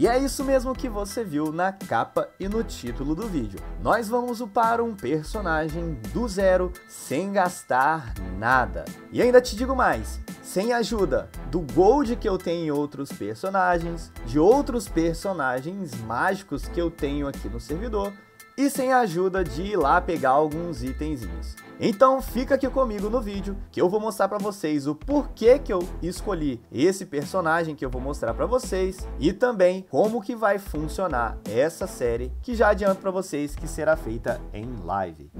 E é isso mesmo que você viu na capa e no título do vídeo. Nós vamos upar um personagem do zero, sem gastar nada. E ainda te digo mais, sem ajuda do gold que eu tenho em outros personagens, de outros personagens mágicos que eu tenho aqui no servidor, e sem a ajuda de ir lá pegar alguns itenzinhos. Então fica aqui comigo no vídeo que eu vou mostrar pra vocês o porquê que eu escolhi esse personagem que eu vou mostrar pra vocês e também como que vai funcionar essa série, que já adianto pra vocês que será feita em live.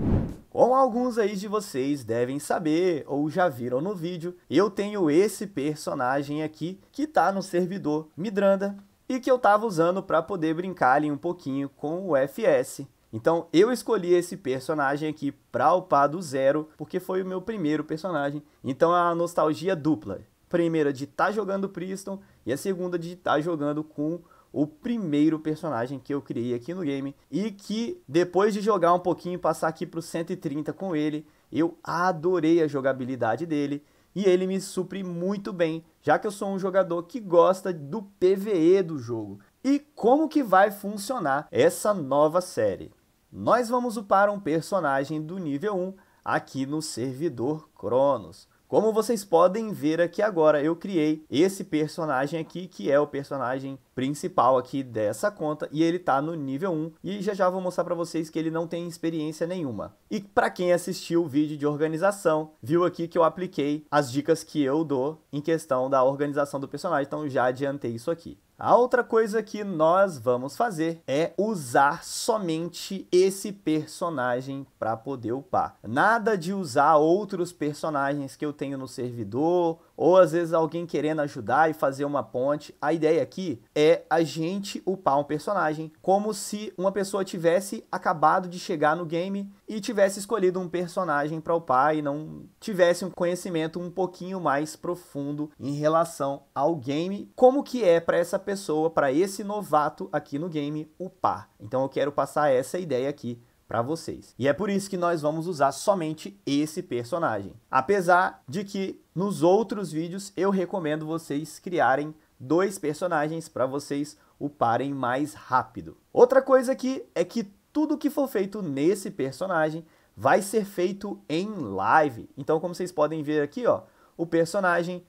Como alguns aí de vocês devem saber ou já viram no vídeo, eu tenho esse personagem aqui que tá no servidor Midranda e que eu tava usando pra poder brincar ali um pouquinho com o FS. Então eu escolhi esse personagem aqui pra upar do zero, porque foi o meu primeiro personagem. Então é uma nostalgia dupla. Primeira de estar jogando Priston e a segunda de estar jogando com o primeiro personagem que eu criei aqui no game. E que depois de jogar um pouquinho e passar aqui pro 130 com ele, eu adorei a jogabilidade dele. E ele me supre muito bem, já que eu sou um jogador que gosta do PvE do jogo. E como que vai funcionar essa nova série? Nós vamos upar um personagem do nível 1 aqui no servidor Cronos. Como vocês podem ver aqui agora, eu criei esse personagem aqui, que é o personagem principal aqui dessa conta, e ele tá no nível 1, e já vou mostrar pra vocês que ele não tem experiência nenhuma. E pra quem assistiu o vídeo de organização, viu aqui que eu apliquei as dicas que eu dou em questão da organização do personagem, então já adiantei isso aqui. A outra coisa que nós vamos fazer é usar somente esse personagem para poder upar. Nada de usar outros personagens que eu tenho no servidor, ou às vezes alguém querendo ajudar e fazer uma ponte. A ideia aqui é a gente upar um personagem como se uma pessoa tivesse acabado de chegar no game e tivesse escolhido um personagem para upar e não tivesse um conhecimento um pouquinho mais profundo em relação ao game, como que é para essa pessoa, para esse novato aqui no game upar. Então eu quero passar essa ideia aqui para vocês. E é por isso que nós vamos usar somente esse personagem. Apesar de que nos outros vídeos eu recomendo vocês criarem dois personagens para vocês uparem mais rápido. Outra coisa aqui é que tudo que for feito nesse personagem vai ser feito em live. Então, como vocês podem ver aqui, ó, o personagem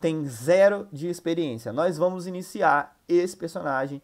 tem zero de experiência. Nós vamos iniciar esse personagem.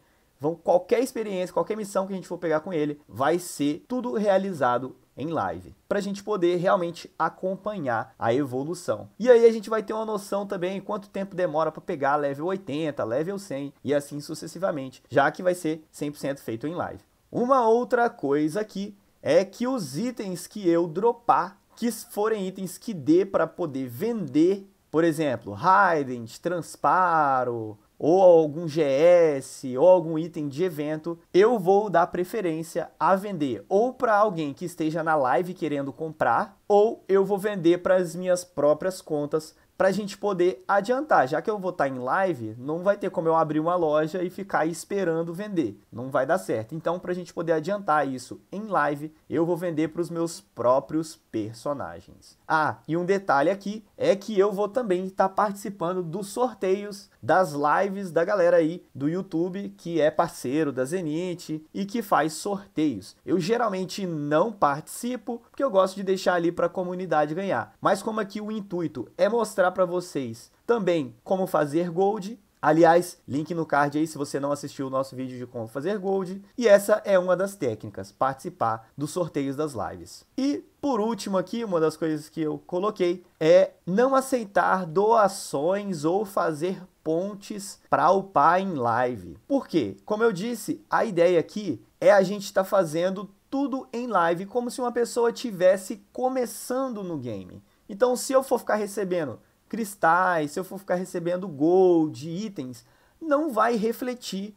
Qualquer experiência, qualquer missão que a gente for pegar com ele, vai ser tudo realizado em live, para a gente poder realmente acompanhar a evolução. E aí a gente vai ter uma noção também quanto tempo demora para pegar level 80, level 100 e assim sucessivamente, já que vai ser 100% feito em live. Uma outra coisa aqui é que os itens que eu dropar, que forem itens que dê para poder vender, por exemplo, Hident, Transparo, ou algum GS, ou algum item de evento, eu vou dar preferência a vender ou para alguém que esteja na live querendo comprar, ou eu vou vender para as minhas próprias contas, para a gente poder adiantar. Já que eu vou estar em live, não vai ter como eu abrir uma loja e ficar esperando vender, não vai dar certo. Então, para a gente poder adiantar isso em live, eu vou vender para os meus próprios personagens. Ah, e um detalhe aqui é que eu vou também estar participando dos sorteios das lives da galera aí do YouTube, que é parceiro da Zenith e que faz sorteios. Eu geralmente não participo, porque eu gosto de deixar ali para a comunidade ganhar. Mas como aqui o intuito é mostrar para vocês também como fazer gold, aliás, link no card aí se você não assistiu o nosso vídeo de como fazer gold. E essa é uma das técnicas, participar dos sorteios das lives. E por último aqui, uma das coisas que eu coloquei é não aceitar doações ou fazer pontes para upar em live. Por quê? Como eu disse, a ideia aqui é a gente estar fazendo tudo em live como se uma pessoa tivesse começando no game. Então se eu for ficar recebendo cristais, se eu for ficar recebendo gold, itens, não vai refletir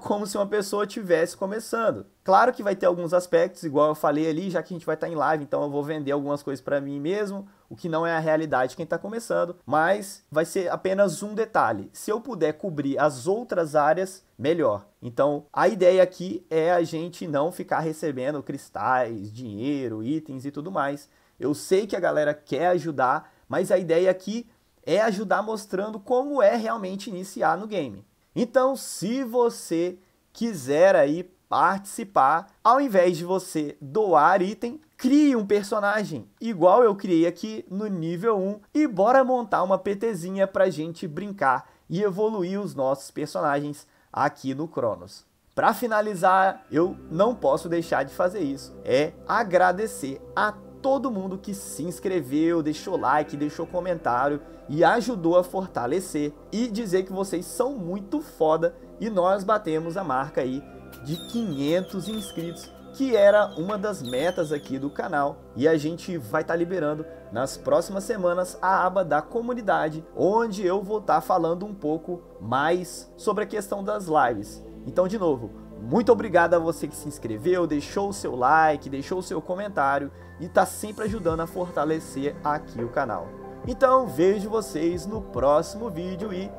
como se uma pessoa estivesse começando. Claro que vai ter alguns aspectos, igual eu falei ali, já que a gente vai estar em live, então eu vou vender algumas coisas para mim mesmo, o que não é a realidade de quem está começando, mas vai ser apenas um detalhe. Se eu puder cobrir as outras áreas, melhor. Então, a ideia aqui é a gente não ficar recebendo cristais, dinheiro, itens e tudo mais. Eu sei que a galera quer ajudar, mas a ideia aqui é ajudar mostrando como é realmente iniciar no game. Então, se você quiser aí participar, ao invés de você doar item, crie um personagem, igual eu criei aqui no nível 1, e bora montar uma PTzinha pra gente brincar e evoluir os nossos personagens aqui no Cronos. Para finalizar, eu não posso deixar de fazer isso, é agradecer a todo mundo que se inscreveu, deixou like, deixou comentário e ajudou a fortalecer, e dizer que vocês são muito foda e nós batemos a marca aí de 500 inscritos, que era uma das metas aqui do canal, e a gente vai estar liberando nas próximas semanas a aba da comunidade, onde eu vou estar falando um pouco mais sobre a questão das lives. Então, de novo, muito obrigado a você que se inscreveu, deixou o seu like, deixou o seu comentário e está sempre ajudando a fortalecer aqui o canal. Então, vejo vocês no próximo vídeo e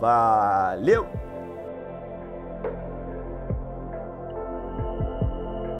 valeu!